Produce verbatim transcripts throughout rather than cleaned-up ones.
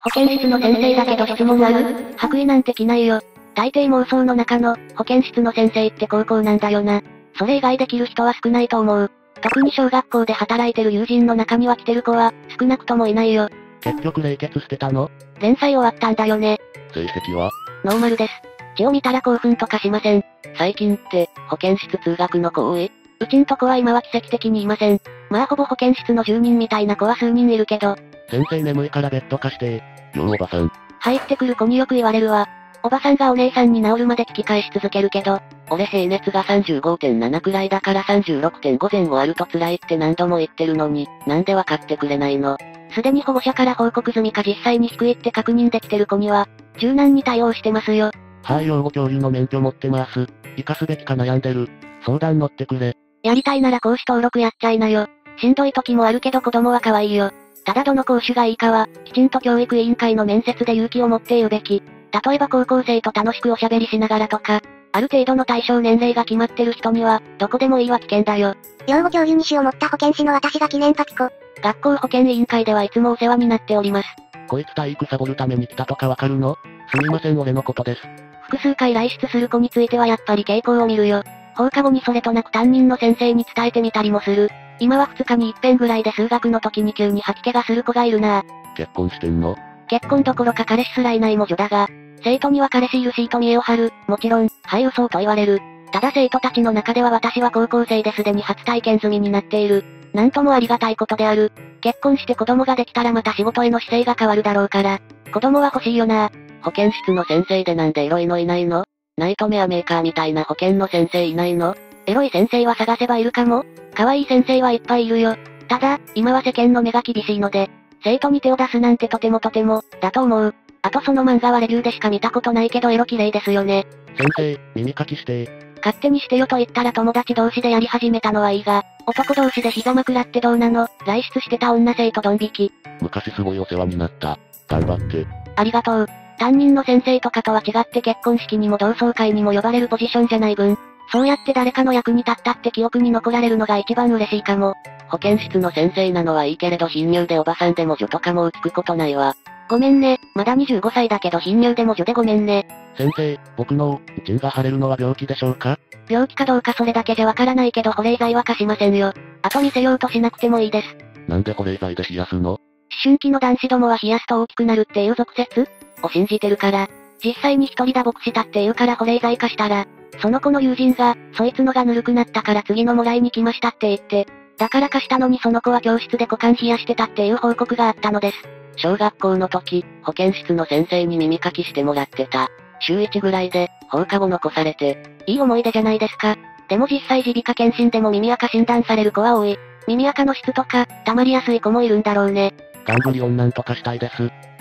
保健室の先生だけど質問ある？白衣なんて着ないよ。大抵妄想の中の、保健室の先生って高校なんだよな。それ以外で着る人は少ないと思う。特に小学校で働いてる友人の中には着てる子は、少なくともいないよ。結局冷血してたの？連載終わったんだよね。成績は？ノーマルです。字を見たら興奮とかしません。最近って、保健室通学の子多い？うちんとこは今は奇跡的にいません。まあほぼ保健室の住人みたいな子は数人いるけど。先生眠いからベッド貸して。ようおばさん。入ってくる子によく言われるわ。おばさんがお姉さんに治るまで聞き返し続けるけど、俺平熱が さんじゅうごてんなな くらいだから さんじゅうろくてんご 前後あると辛いって何度も言ってるのに、なんでわかってくれないの？すでに保護者から報告済みか実際に低いって確認できてる子には、柔軟に対応してますよ。はい、養護教諭の免許持ってます。生かすべきか悩んでる。相談乗ってくれ。やりたいなら講師登録やっちゃいなよ。しんどい時もあるけど子供は可愛いよ。ただどの講師がいいかは、きちんと教育委員会の面接で勇気を持って言うべき。例えば高校生と楽しくおしゃべりしながらとか、ある程度の対象年齢が決まってる人には、どこでもいいは危険だよ。養護教諭に死を持った保健師の私が記念パチコ。学校保健委員会ではいつもお世話になっております。こいつ体育サボるために来たとかわかるの？すみません、俺のことです。複数回来出する子についてはやっぱり傾向を見るよ。放課後にそれとなく担任の先生に伝えてみたりもする。今はふつかに一遍ぐらいで数学の時に急に吐き気がする子がいるな。結婚してんの？結婚どころか彼氏すらいないも女だが、生徒には彼氏いるしと見栄を張る。もちろん、はい嘘と言われる。ただ生徒たちの中では私は高校生ですでに初体験済みになっている。なんともありがたいことである。結婚して子供ができたらまた仕事への姿勢が変わるだろうから。子供は欲しいよな。保健室の先生でなんでエロいのいないの？ナイトメアメーカーみたいな保健の先生いないの？エロい先生は探せばいるかも。可愛い先生はいっぱいいるよ。ただ、今は世間の目が厳しいので、生徒に手を出すなんてとてもとても、だと思う。あとその漫画はレビューでしか見たことないけどエロ綺麗ですよね。先生、耳かきして。勝手にしてよと言ったら友達同士でやり始めたのはいいが、男同士で膝枕ってどうなの？来出してた女生徒ドン引き。昔すごいお世話になった。頑張って。ありがとう。担任の先生とかとは違って結婚式にも同窓会にも呼ばれるポジションじゃない分、そうやって誰かの役に立ったって記憶に残られるのが一番嬉しいかも。保健室の先生なのはいいけれど貧乳でおばさんでも女とかもう聞くことないわ。ごめんね、まだにじゅうごさいだけど貧乳でも女でごめんね。先生、僕の、腎が腫れるのは病気でしょうか？病気かどうかそれだけじゃわからないけど保冷剤は貸しませんよ。後にせようとしなくてもいいです。なんで保冷剤で冷やすの？思春期の男子どもは冷やすと大きくなるっていう俗説を信じてるから、実際に一人打撲したっていうから保冷剤化したら、その子の友人が、そいつのがぬるくなったから次のもらいに来ましたって言って、だから貸したのにその子は教室で股間冷やしてたっていう報告があったのです。小学校の時、保健室の先生に耳かきしてもらってた。週いちぐらいで、放課後残されて、いい思い出じゃないですか。でも実際耳鼻科検診でも耳垢診断される子は多い。耳垢の質とか、溜まりやすい子もいるんだろうね。ガンブリオンなんとかしたいです。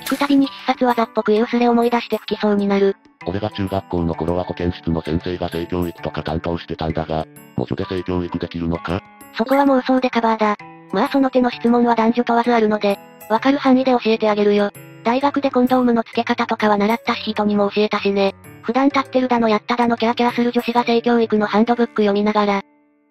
聞くたびに必殺技っぽく言うスレ思い出して吹きそうになる。俺が中学校の頃は保健室の先生が性教育とか担当してたんだが、もう女で性教育できるのか？そこは妄想でカバーだ。まあその手の質問は男女問わずあるので、わかる範囲で教えてあげるよ。大学でコンドームの付け方とかは習ったし人にも教えたしね。普段立ってるだのやっただのキャーキャーする女子が性教育のハンドブック読みながら、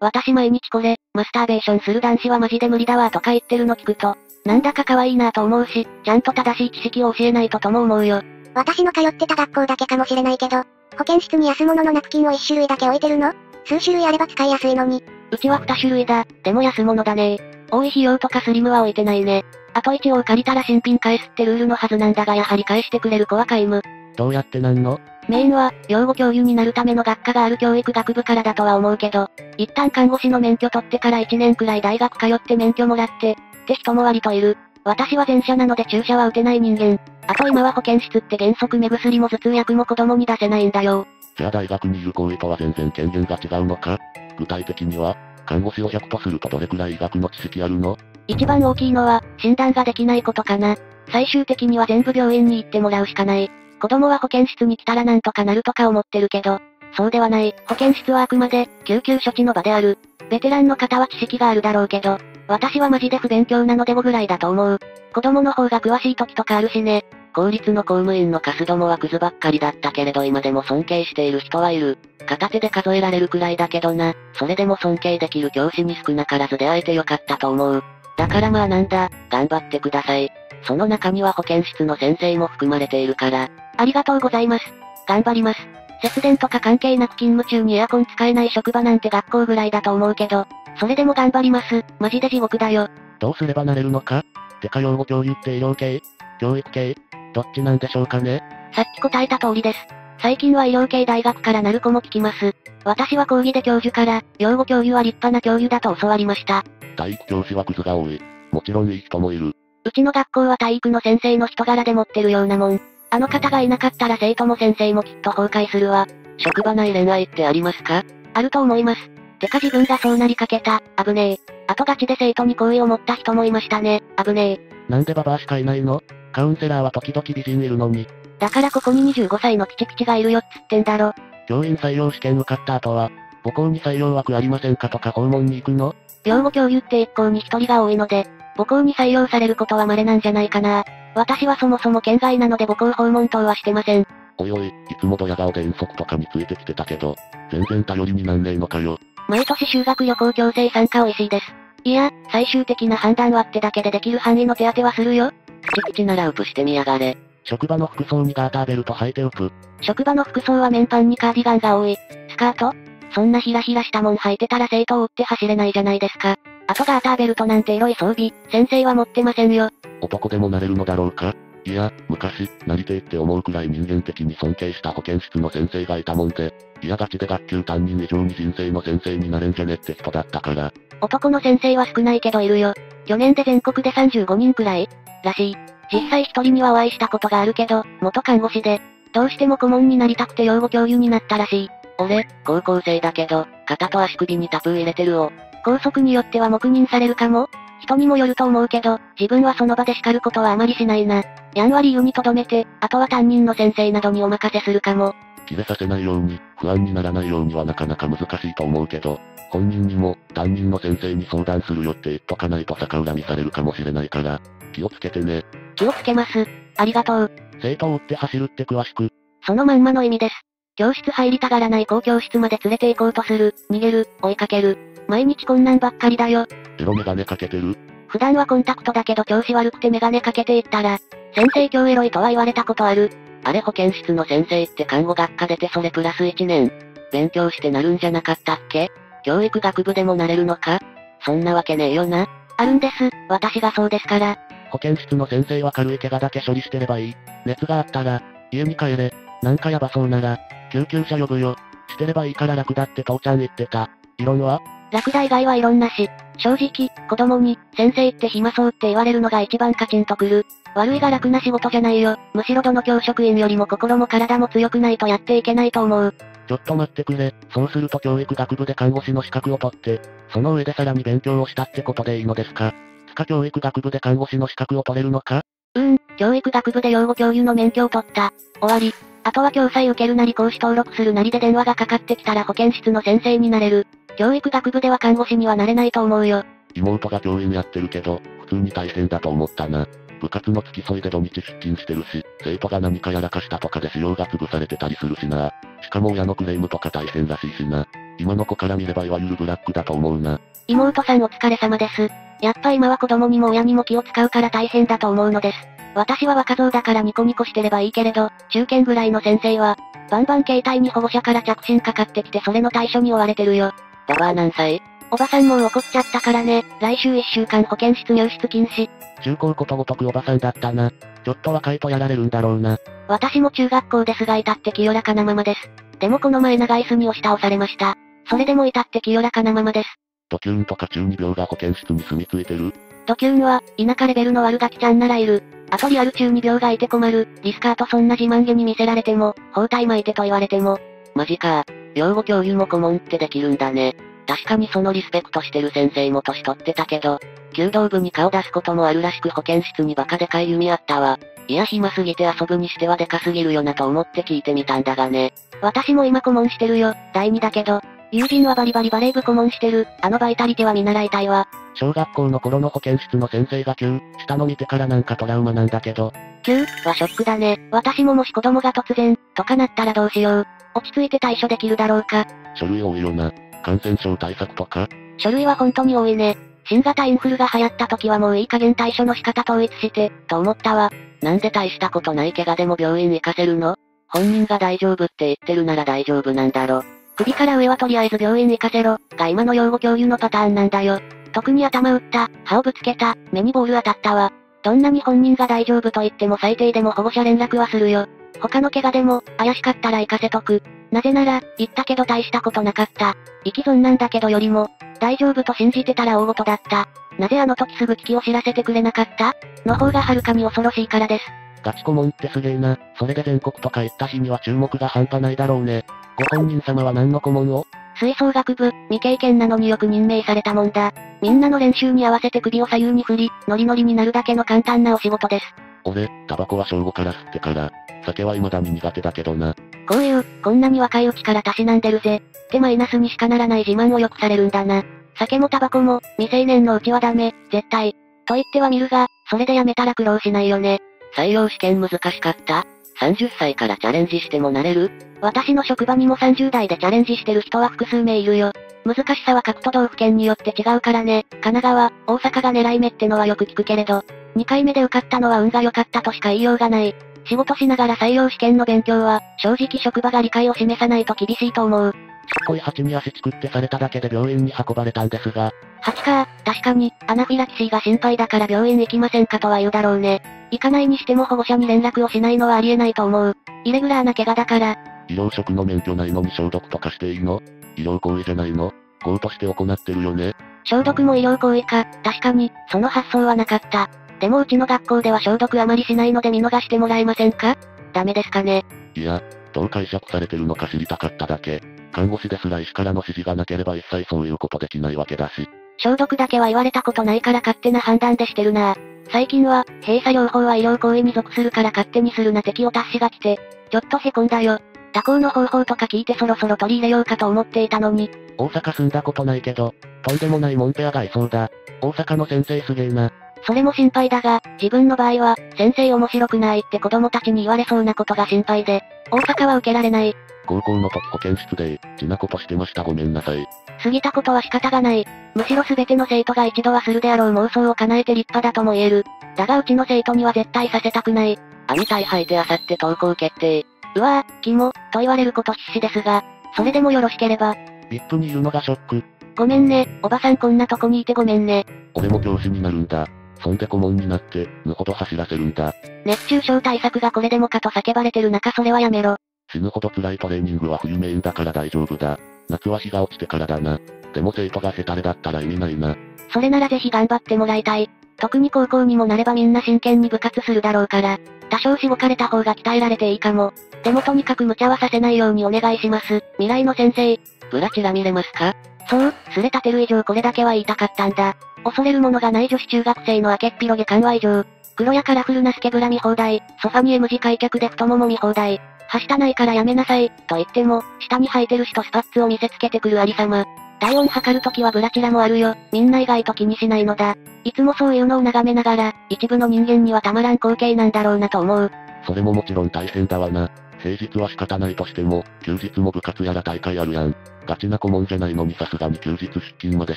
私毎日これ、マスターベーションする男子はマジで無理だわとか言ってるの聞くと、なんだか可愛いなぁと思うし、ちゃんと正しい知識を教えないととも思うよ。私の通ってた学校だけかもしれないけど、保健室に安物のナプキンをいっ種類だけ置いてるの？数種類あれば使いやすいのに。うちはにしゅるいだ、でも安物だね。多い費用とかスリムは置いてないね。あと一応借りたら新品返すってルールのはずなんだがやはり返してくれる子は皆無。どうやってなんの？メインは、養護教諭になるための学科がある教育学部からだとは思うけど、一旦看護師の免許取ってからいちねんくらい大学通って免許もらって、って人も割といる。私は前者なので注射は打てない人間。あと今は保健室って原則目薬も頭痛薬も子供に出せないんだよ。じゃあ大学にいる行為とは全然権限が違うのか？具体的には、看護師をひゃくとするとどれくらい医学の知識あるの？一番大きいのは、診断ができないことかな。最終的には全部病院に行ってもらうしかない。子供は保健室に来たらなんとかなるとか思ってるけど、そうではない。保健室はあくまで、救急処置の場である。ベテランの方は知識があるだろうけど、私はマジで不勉強なのでごぐらいだと思う。子供の方が詳しい時とかあるしね。公立の公務員のカスどもはクズばっかりだったけれど今でも尊敬している人はいる。片手で数えられるくらいだけどな。それでも尊敬できる教師に少なからず出会えてよかったと思う。だからまあなんだ、頑張ってください。その中には保健室の先生も含まれているから。ありがとうございます。頑張ります。節電とか関係なく勤務中にエアコン使えない職場なんて学校ぐらいだと思うけど、それでも頑張ります。マジで地獄だよ。どうすればなれるのか？てか養護教諭って医療系？教育系？どっちなんでしょうかね？さっき答えた通りです。最近は医療系大学からなる子も聞きます。私は講義で教授から、養護教諭は立派な教諭だと教わりました。体育教師はクズが多い。もちろんいい人もいる。うちの学校は体育の先生の人柄で持ってるようなもん。あの方がいなかったら生徒も先生もきっと崩壊するわ。職場内恋愛ってありますか？あると思います。てか自分がそうなりかけた、危ねえ。後がちで生徒に好意を持った人もいましたね、危ねえ。なんでババアしかいないの？カウンセラーは時々美人いるのに。だからここににじゅうごさいのピチピチがいるよっつってんだろ。教員採用試験受かった後は、母校に採用枠ありませんかとか訪問に行くの？養護教諭って一校に一人が多いので、母校に採用されることは稀なんじゃないかな。私はそもそも県外なので母校訪問等はしてません。おいおい、いつもドヤ顔で遠足とかについてきてたけど、全然頼りになんねえのかよ。毎年修学旅行強制参加おいしいです。いや、最終的な判断はってだけでできる範囲の手当てはするよ。プチプチならウプしてみやがれ。職場の服装にガーターベルト履いてウプ。職場の服装は綿パンにカーディガンが多い。スカート？そんなヒラヒラしたもん履いてたら生徒を追って走れないじゃないですか。あとガーターベルトなんてエロい装備、先生は持ってませんよ。男でもなれるのだろうか？いや、昔、なりてえって思うくらい人間的に尊敬した保健室の先生がいたもんで、嫌がちで学級担任以上に人生の先生になれんじゃねって人だったから。男の先生は少ないけどいるよ。去年で全国でさんじゅうごにんくらいらしい。実際一人にはお会いしたことがあるけど、元看護師で、どうしても顧問になりたくて養護教諭になったらしい。俺、高校生だけど、肩と足首にタトゥー入れてるを。校則によっては黙認されるかも？人にもよると思うけど、自分はその場で叱ることはあまりしないな。やんわり言うにとどめて、あとは担任の先生などにお任せするかも。切れさせないように、不安にならないようにはなかなか難しいと思うけど、本人にも、担任の先生に相談するよって言っとかないと逆恨みされるかもしれないから、気をつけてね。気をつけます。ありがとう。生徒を追って走るって詳しく。そのまんまの意味です。教室入りたがらない子を教室まで連れて行こうとする、逃げる、追いかける。毎日こんなんばっかりだよ。エロメガネかけてる？普段はコンタクトだけど調子悪くてメガネかけていったら、先生今日エロいとは言われたことある。あれ保健室の先生って看護学科出てそれプラスいちねん。勉強してなるんじゃなかったっけ？教育学部でもなれるのか？そんなわけねえよな。あるんです、私がそうですから。保健室の先生は軽い怪我だけ処理してればいい。熱があったら、家に帰れ。なんかやばそうなら、救急車呼ぶよ。してればいいから楽だって父ちゃん言ってた。異論は？楽だ以外は異論なし。正直、子供に、先生って暇そうって言われるのが一番カチンとくる。悪いが楽な仕事じゃないよ。むしろどの教職員よりも心も体も強くないとやっていけないと思う。ちょっと待ってくれ。そうすると教育学部で看護師の資格を取って、その上でさらに勉強をしたってことでいいのですか？つか教育学部で看護師の資格を取れるのか？うーん、教育学部で養護教諭の免許を取った。終わり。あとは教材受けるなり講師登録するなりで電話がかかってきたら保健室の先生になれる。教育学部では看護師にはなれないと思うよ。妹が教員やってるけど、普通に大変だと思ったな。部活の付き添いで土日出勤してるし、生徒が何かやらかしたとかで使用が潰されてたりするしな。しかも親のクレームとか大変らしいしな。今の子から見ればいわゆるブラックだと思うな。妹さんお疲れ様です。やっぱ今は子供にも親にも気を使うから大変だと思うのです。私は若造だからニコニコしてればいいけれど、中堅ぐらいの先生は、バンバン携帯に保護者から着信かかってきてそれの対処に追われてるよ。ババア何歳？おばさんもう怒っちゃったからね。来週いっしゅうかん保健室入室禁止。中高ことごとくおばさんだったな。ちょっと若いとやられるんだろうな。私も中学校ですが至って清らかなままです。でもこの前長い隅を押し倒されました。それでも至って清らかなままです。ドキューンとか中二病が保健室に住み着いてる？ドキューンは、田舎レベルの悪ガキちゃんならいる。あとリアル中二病がいて困る。リスカートそんな自慢げに見せられても、包帯巻いてと言われても。マジか。養護教諭も顧問ってできるんだね。確かにそのリスペクトしてる先生も年取ってたけど、弓道部に顔出すこともあるらしく保健室にバカでかい弓あったわ。いや暇すぎて遊ぶにしてはでかすぎるよなと思って聞いてみたんだがね。私も今顧問してるよ、だいにだけど。友人はバリバリバレー部顧問してる、あのバイタリティは見習いたいわ。小学校の頃の保健室の先生が急、したの見てからなんかトラウマなんだけど。急はショックだね。私ももし子供が突然、とかなったらどうしよう。落ち着いて対処できるだろうか。書類多いよな。感染症対策とか？書類は本当に多いね。新型インフルが流行った時はもういい加減対処の仕方統一して、と思ったわ。なんで大したことない怪我でも病院行かせるの？本人が大丈夫って言ってるなら大丈夫なんだろ。首から上はとりあえず病院行かせろ、が今の用語共有のパターンなんだよ。特に頭打った、歯をぶつけた、目にボール当たったわ。どんなに本人が大丈夫と言っても最低でも保護者連絡はするよ。他の怪我でも、怪しかったら行かせとく。なぜなら、言ったけど大したことなかった。生き損なんだけどよりも、大丈夫と信じてたら大事だった。なぜあの時すぐ危機を知らせてくれなかった？の方がはるかに恐ろしいからです。ガチ顧問ってすげえな。それで全国とか行った日には注目が半端ないだろうね。ご本人様は何の顧問を？吹奏楽部、未経験なのによく任命されたもんだ。みんなの練習に合わせて首を左右に振り、ノリノリになるだけの簡単なお仕事です。俺、タバコは正午から吸ってから、酒は未だに苦手だけどな。こういう、こんなに若いうちからたしなんでるぜ。ってマイナスにしかならない自慢をよくされるんだな。酒もタバコも、未成年のうちはダメ、絶対。と言ってはみるが、それでやめたら苦労しないよね。採用試験難しかった？ さんじゅっ 歳からチャレンジしてもなれる？私の職場にもさんじゅう代でチャレンジしてる人は複数名いるよ。難しさは各都道府県によって違うからね。神奈川、大阪が狙い目ってのはよく聞くけれど、にかいめで受かったのは運が良かったとしか言いようがない。仕事しながら採用試験の勉強は、正直職場が理解を示さないと厳しいと思う。ちっこい蜂に足チクってされただけで病院に運ばれたんですが。蜂か、確かに、アナフィラキシーが心配だから病院行きませんかとは言うだろうね。行かないにしても保護者に連絡をしないのはありえないと思う。イレギュラーな怪我だから。医療職の免許ないのに消毒とかしていいの？医療行為じゃないの？業として行ってるよね。消毒も医療行為か、確かに、その発想はなかった。でもうちの学校では消毒あまりしないので見逃してもらえませんか？ダメですかね。いや、どう解釈されてるのか知りたかっただけ。看護師ですら医師からの指示がなければ一切そういうことできないわけだし。消毒だけは言われたことないから勝手な判断でしてるな。最近は、閉鎖療法は医療行為に属するから勝手にするな敵を達しが来て、ちょっとへこんだよ。他校の方法とか聞いてそろそろ取り入れようかと思っていたのに。大阪住んだことないけど、とんでもないモンペアがいそうだ。大阪の先生すげえな。それも心配だが、自分の場合は、先生面白くないって子供たちに言われそうなことが心配で、大阪は受けられない。高校の時保健室で、ちなことしてましたごめんなさい。過ぎたことは仕方がない。むしろ全ての生徒が一度はするであろう妄想を叶えて立派だとも言える。だがうちの生徒には絶対させたくない。網大履いてあさって登校決定。うわぁ、キモ、と言われること必死ですが、それでもよろしければ。ブイアイピーにいるのがショック。ごめんね、おばさんこんなとこにいてごめんね。俺も教師になるんだ。そんで顧問になって、ぬほど走らせるんだ。熱中症対策がこれでもかと叫ばれてる中それはやめろ。死ぬほど辛いトレーニングは冬メインだから大丈夫だ。夏は日が落ちてからだな。でも生徒がヘタレだったら意味ないな。それならぜひ頑張ってもらいたい。特に高校にもなればみんな真剣に部活するだろうから、多少しごかれた方が鍛えられていいかも。でもとにかく無茶はさせないようにお願いします。未来の先生。ブラチラ見れますか？そう、すれ立てる以上これだけは言いたかったんだ。恐れるものがない女子中学生の明けっぴろげ感は異常。黒やカラフルなスケブラ見放題、ソファに エム 字開脚で太もも見放題。はしたないからやめなさい、と言っても、下に履いてるしとスパッツを見せつけてくるありさま。体温測るときはブラチラもあるよ、みんな意外と気にしないのだ。いつもそういうのを眺めながら、一部の人間にはたまらん光景なんだろうなと思う。それももちろん大変だわな。平日は仕方ないとしても、休日も部活やら大会あるやん。ガチな顧問じゃないのにさすがに休日出勤まで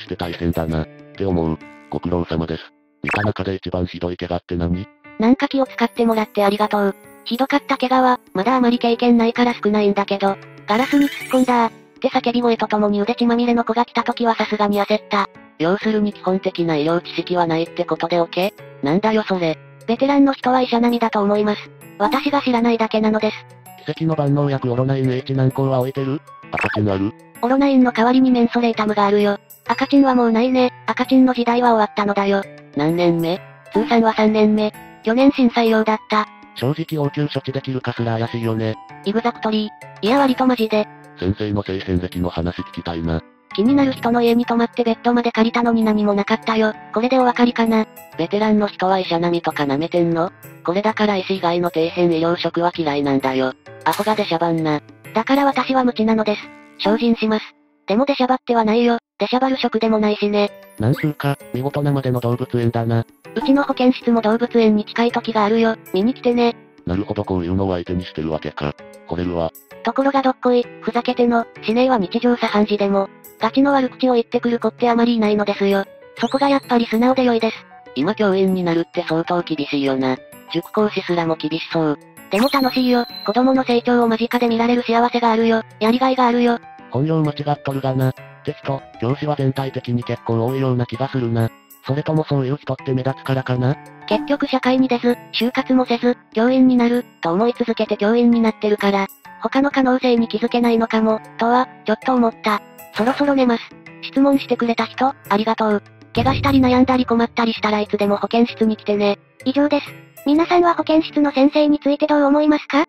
して大変だな、って思う。ご苦労様です。見た中で一番ひどい怪我って何？なんか気を使ってもらってありがとう。ひどかった怪我は、まだあまり経験ないから少ないんだけど、ガラスに突っ込んだー、って叫び声とともに腕血まみれの子が来た時はさすがに焦った。要するに基本的な医療知識はないってことでオケ？なんだよそれ。ベテランの人は医者並みだと思います。私が知らないだけなのです。奇跡の万能薬オロナイン H 軟膏は置いてる？赤チンある？オロナインの代わりにメンソレータムがあるよ。赤チンはもうないね。赤チンの時代は終わったのだよ。何年目？通算はさんねんめ。去年新採用だった。正直応急処置できるかすら怪しいよね。イグザクトリー。いや割とマジで。先生の性変歴の話聞きたいな。気になる人の家に泊まってベッドまで借りたのに何もなかったよ。これでお分かりかな。ベテランの人は医者並みとか舐めてんの？これだから医師以外の底辺医療職は嫌いなんだよ。アホが出しゃばんな。だから私は無知なのです。精進します。でも出しゃばってはないよ。出しゃばる職でもないしね。なんつうか、見事なまでの動物園だな。うちの保健室も動物園に近い時があるよ。見に来てね。なるほどこういうのを相手にしてるわけか。惚れるわ。ところがどっこい、ふざけての、しねえは日常茶飯事でも。ガチの悪口を言ってくる子ってあまりいないのですよ。そこがやっぱり素直で良いです。今教員になるって相当厳しいよな。塾講師すらも厳しそう。でも楽しいよ。子供の成長を間近で見られる幸せがあるよ。やりがいがあるよ。本領間違っとるがな。テスト、教師は全体的に結構多いような気がするな。それともそういう人って目立つからかな。結局社会に出ず、就活もせず、教員になる、と思い続けて教員になってるから、他の可能性に気づけないのかも、とは、ちょっと思った。そろそろ寝ます。質問してくれた人、ありがとう。怪我したり悩んだり困ったりしたらいつでも保健室に来てね。以上です。皆さんは保健室の先生についてどう思いますか？